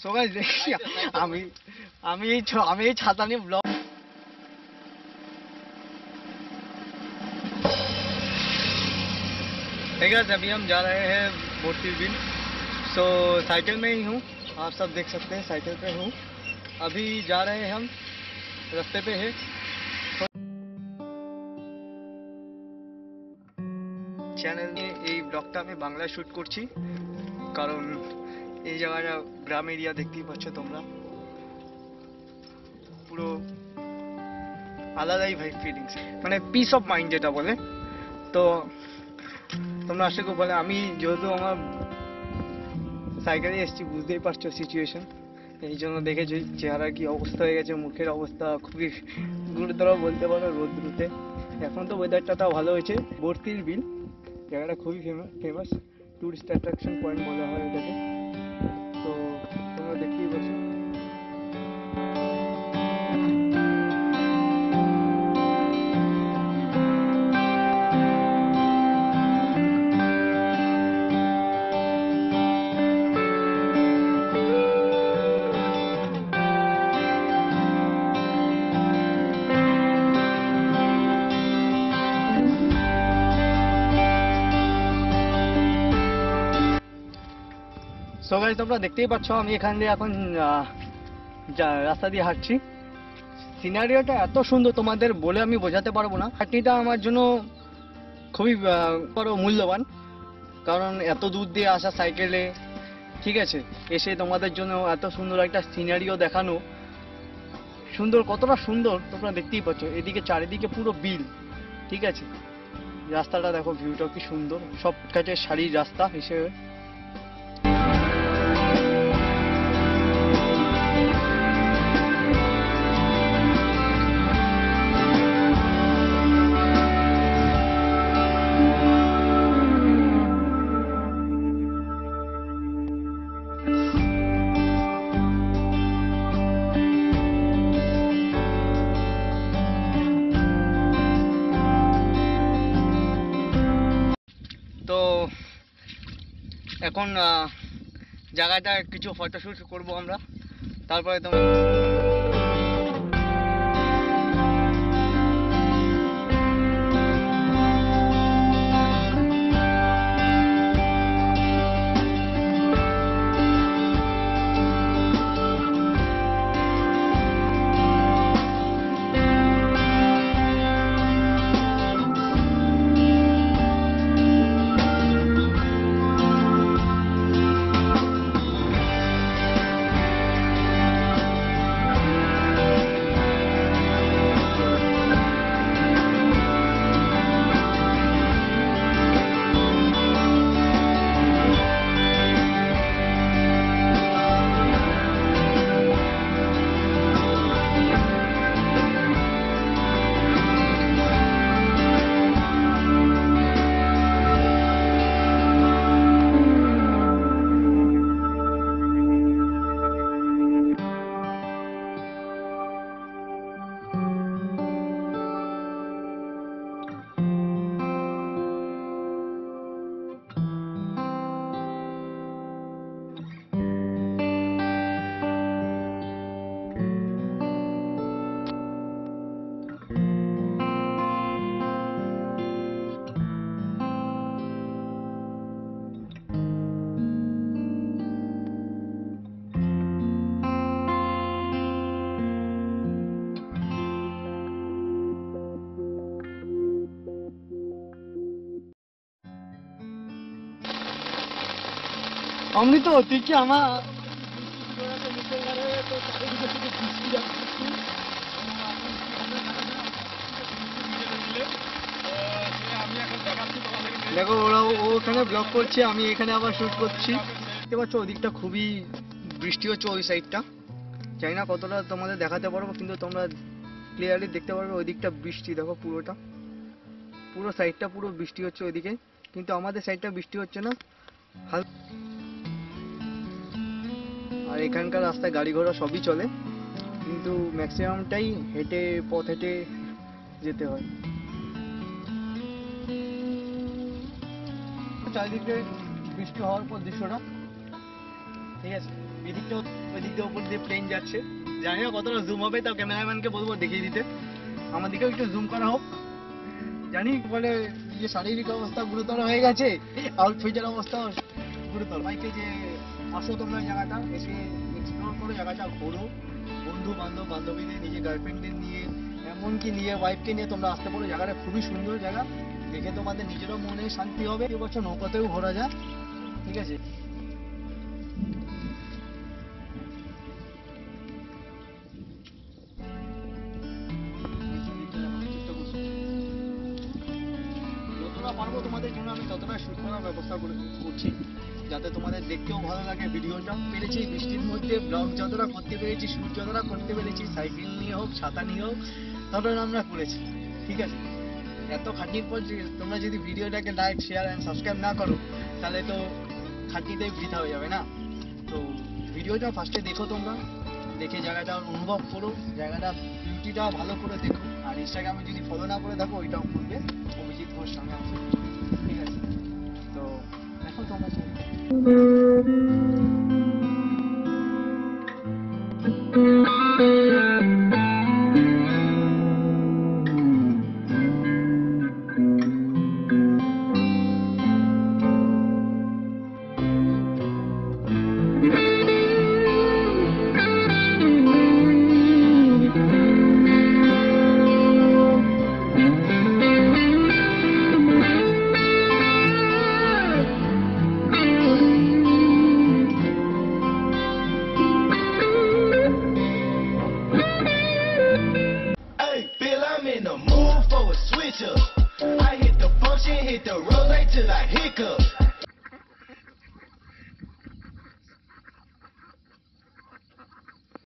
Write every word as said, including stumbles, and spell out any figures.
So guys देखिए আমি আমি আমি এই ছাতা নিয়ে ব্লগ Hey guys, अभी हम जा रहे हैं मोती बिल। सो so, साइकिल में ही हूँ, आप सब देख सकते हैं साइकिल पे हूँ। अभी जा रहे हैं हम, रास्ते पे है। चैनल में ये ब्लॉगटा में बांग्ला शूट करছি কারণ এই জায়গাটা গ্রাম এরিয়া দেখতেই পাচ্ছ তোমরা পুরো আলাদাই ভাই ফিলিংস মানে পিস অফ মাইন্ড যেটা বলে তো তোমরা আশা করি বলে আমি যেহেতু আমার সাইকেলে এসছি বুঝতেই পারছো সিচুয়েশন এই জন্য দেখেছি চেহারা কি অবস্থা হয়ে গেছে মুখের অবস্থা খুবই গুরুতর বলতে পারো রোদ্রুতে এখন তো ওয়েদারটা তাও ভালো হয়েছে বর্তির বিল জায়গাটা খুবই ফেমাস टूरिस्ट अट्रैक्शन पॉइंट बोला है এটাকে तो তোমরা দেখতেই পাচ্ছ सो गाइस তোমরা দেখতেই পাচ্ছ আমি এখান দিয়ে এখন রাস্তা দিয়ে হাঁটছি সিনারিওটা এত সুন্দর তোমাদের বলে আমি বোঝাতে পারবো না হাঁটিটা আমার জন্য খুবই বড় মূল্যবান কারণ এত দূর দিয়ে আসা সাইকেলে ঠিক আছে এসে তোমাদের জন্য এত সুন্দর একটা সিনারিও দেখানো সুন্দর কতটা সুন্দর তোমরা দেখতেই পাচ্ছ এদিকে চারিদিকে পুরো বিল ঠিক আছে রাস্তাটা দেখো ভিউটা কি সুন্দর সব কাছে সারি রাস্তা হিসেবে এখন জায়গাটা কিছু ফটোশুট করব আমরা তারপরে তোমরা हमने तो होती क्या हमारा देखो ওরা ওখানে ব্লগ করছে আমি এখানে আবার শুট করছি এবার চৌদিকটা খুবই বৃষ্টি হচ্ছে ওই সাইডটা জানি না কতটা তোমাদের দেখাতে পারবো কিন্তু তোমরা ক্লিয়ারলি দেখতে পারবে ওই দিকটা বৃষ্টি দেখো পুরোটা পুরো সাইডটা পুরো বৃষ্টি হচ্ছে ওইদিকে কিন্তু আমাদের সাইডটা বৃষ্টি হচ্ছে না আর এখানকার রাস্তা গাড়ি ঘোড়া সবই চলে কিন্তু ম্যাক্সিমামটাই হেঁটে পথ হেঁটে যেতে হয় চারিদিকে বৃষ্টি হওয়ার পর দৃশ্যটা ঠিক আছে এদিকটাও ওইদিকটা উপর দিয়ে প্লেন যাচ্ছে। জানি না কতটা জুম হবে, তাও ক্যামেরাম্যানকে বলবো দেখিয়ে দিতে। আমার দিকেও একটু জুম করা হোক। জানি বলে যে শারীরিক অবস্থা গুরুতর হয়ে গেছে, আউটফিটের অবস্থা গুরুতর। বাইকে যে আসো তোমরা জায়গাটা এসে এক্সপ্লোর করো, জায়গাটা ঘোরো, বন্ধু বান্ধব বান্ধবীদের নিজের গার্লফ্রেন্ডদের নিয়ে এমনকি নিয়ে ওয়াইফকে নিয়ে তোমরা আসতে পারো। জায়গাটা খুবই সুন্দর জায়গা, দেখে তোমাদের নিজেরও মনে শান্তি হবে। এবছর নৌকাতেও ঘোরা যায়, ঠিক আছে। পারবো তোমাদের জন্য আমি ততটা শুট করার ব্যবস্থা করে করছি যাতে তোমাদের দেখতেও ভালো লাগে। ভিডিওটা পেরেছি বৃষ্টির মধ্যে, ব্লগ যতটা করতে পেরেছি, শুট যতটা করতে পেরেছি, সাইকেল নিয়ে হোক ছাতা নিয়ে হোক, ততটা আমরা করেছি, ঠিক আছে। এত খাটনির পর তোমরা যদি ভিডিওটাকে লাইক শেয়ার অ্যান্ড সাবস্ক্রাইব না করো তাহলে তো খাটনিটাই বৃথা হয়ে যাবে না। তো ভিডিওটা ফার্স্টে দেখো তোমরা, দেখে জায়গাটা অনুভব করো, জায়গাটা বিউটিটা ভালো করে দেখো। আর ইনস্টাগ্রামে যদি ফলো না করে থাকো ওইটাও করবে, অভিজিৎ ঘোষ সঙ্গে আছে, ঠিক আছে। তো দেখো তোমরা।